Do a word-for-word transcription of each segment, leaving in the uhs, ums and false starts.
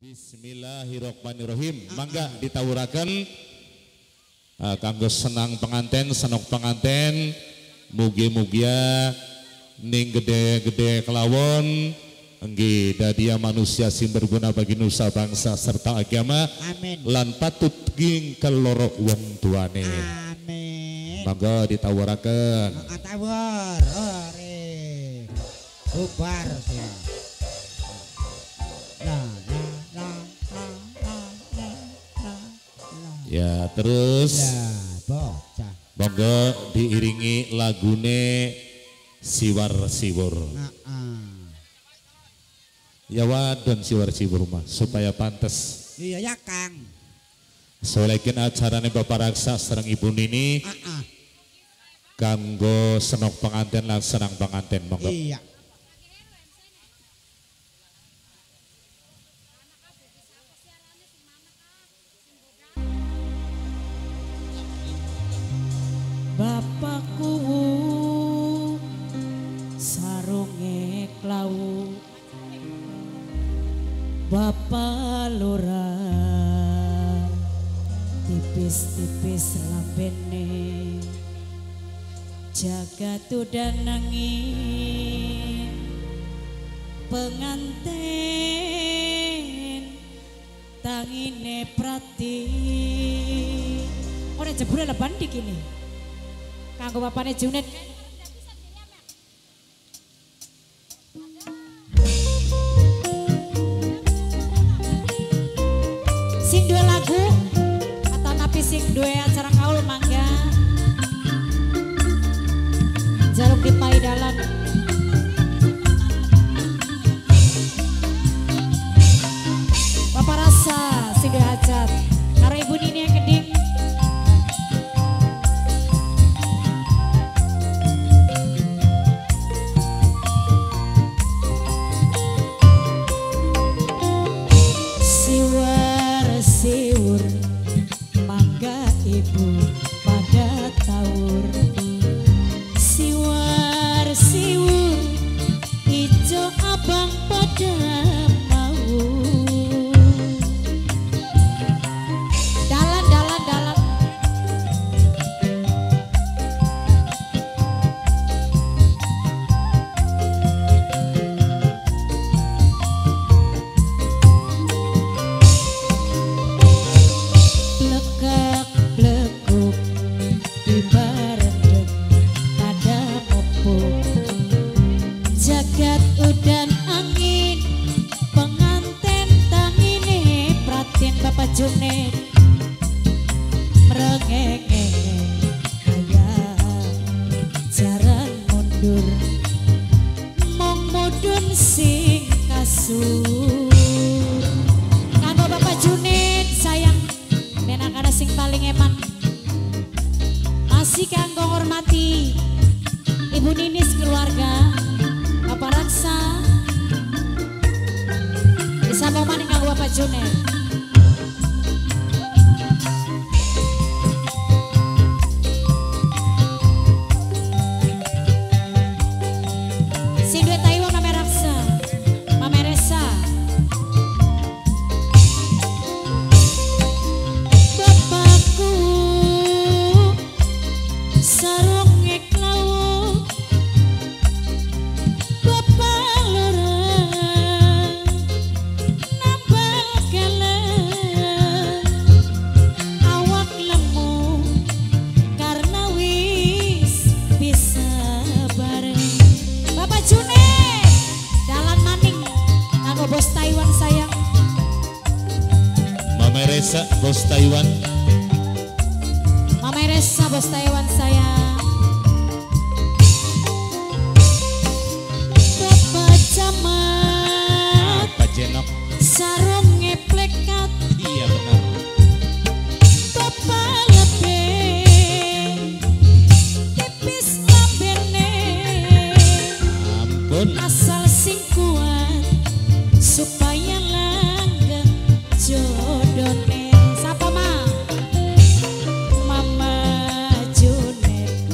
Bismillahirrahmanirrahim. Mangga ditawuraken uh, kanggo senang penganten, senok penganten, mugi-mugia ning gede-gede kelawon, nggih dadia manusia sing berguna bagi nusa bangsa serta agama. Amin. Lan patut ging keloro wong tuane. Amin. Mangga ditawuraken. Tawur. Ore. Bubar ya. Nah, nah, nah, nah, nah, nah, nah. Ya, terus ya, bocah. Monggo diiringi lagune Siwar Siwur. Nah, uh. Ya wadon Siwar Siwur mah supaya pantes. Iya ya Kang. Solekin acarane Bapak Raksa sareng Ibu Nini. Heeh. Uh, uh. Kanggo senok penganten lan senang penganten monggo. Iya. Bapakku sarunge klawu, bapak lora tipis-tipis lapene, jagat udah nangin penganten tangine prati. Orang jebule leban di kini. Kanggo bapaknya Junet. Sing dua lagu atau tapi sing dua acara kaul mangga. Jaluk di pai dalan. Bapak Rasa sing dua hajat. Karo Ibu Nini yang gede. Bos Taiwan, Mama Resa, Bos Taiwan saya. Bapak Camat, Pak Jenok, sarung ngeplekat. Iya benar. Bapak lebih tipis lambene. Ampun. Asal sing kuat supaya langgeng jodohnya. Mama Junet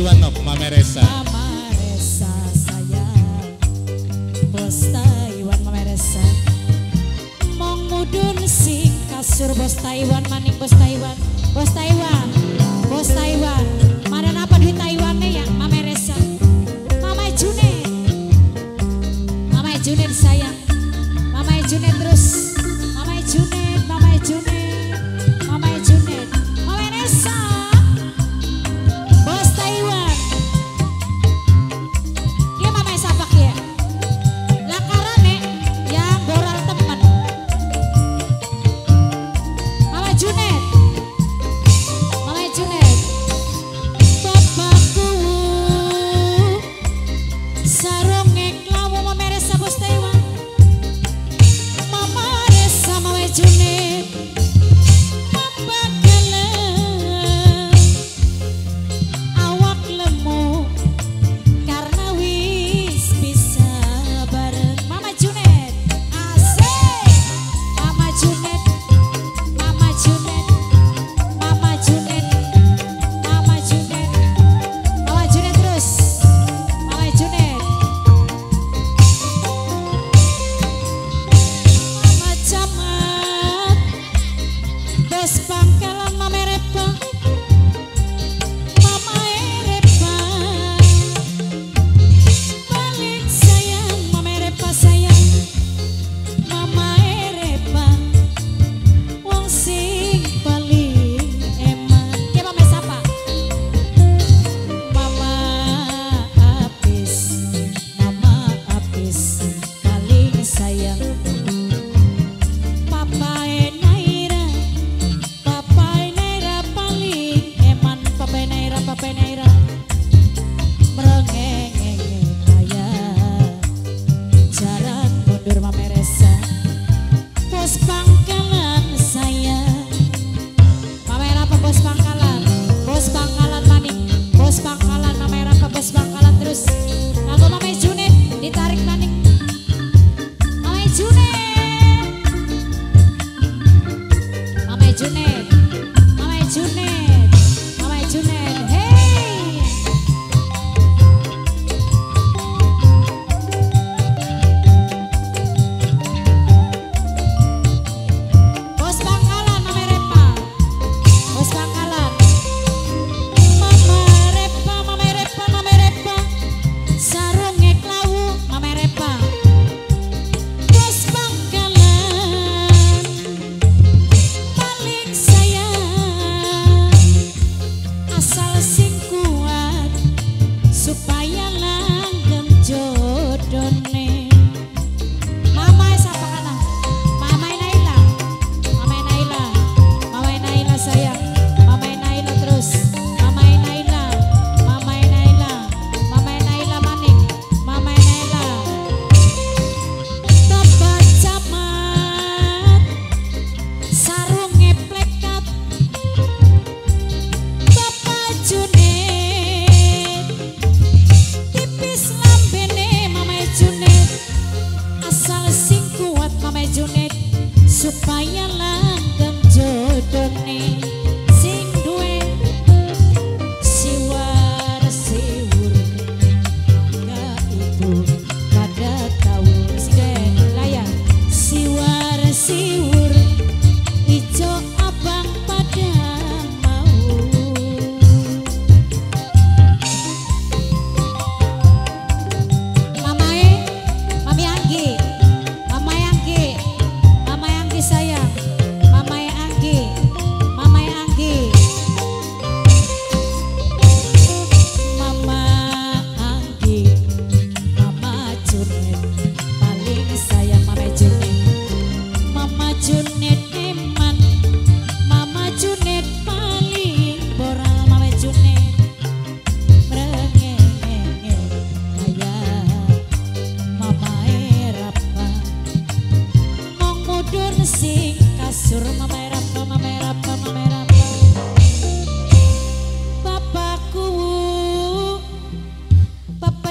Iwanov, Mama Resa. Mama Resa sayang, Bosta Iwan Mama Resa. Mong mudun sing kasur Bosta Iwan maning Bosta Iwan, Bosta Iwan, Bosta Iwan. Mana napa duit Taiwan ya Mama Resa. Mama Junet, Mama Junet sayang, Mama Junet terus, Mama Junet, Mama Junet.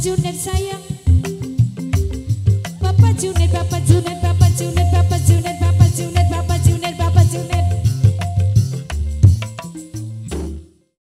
Junet sayang, Bapak Junet, Bapak Junet.